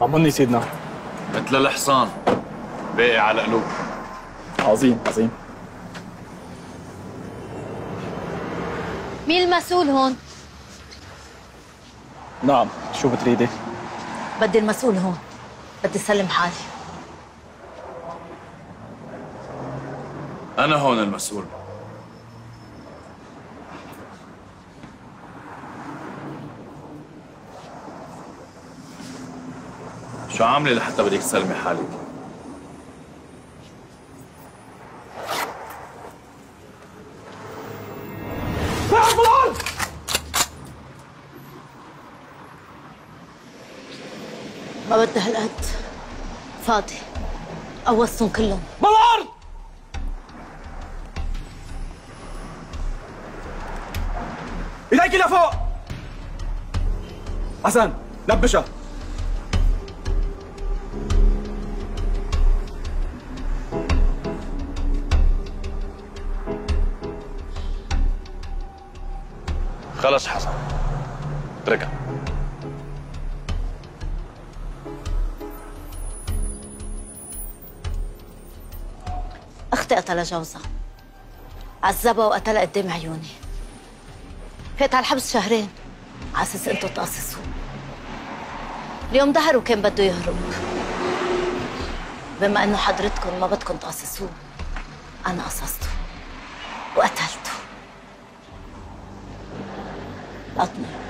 طمني سيدنا. مثل الحصان باقي على قلوب. عظيم عظيم. مين المسؤول هون؟ نعم، شو بتريدي؟ بدي المسؤول هون، بدي سلم حالي. أنا هون المسؤول. شو عاملة لحتى بدك تسلمي حالك؟ ما بدي هالقد، فاضي قوصتن كلهم بالارض. ايديك لفوق. حسن لبشها. خلص حسن اتركها. اختي قتلها جوزها، عذبها وقتلها قدام عيوني. فات على الحبس 2 شهرين على اساس انتم تقصصوا. اليوم ظهر وكان بده يهرب. بما انه حضرتكم ما بدكم تقصصوه، انا قصصته وقتلته. أطمن.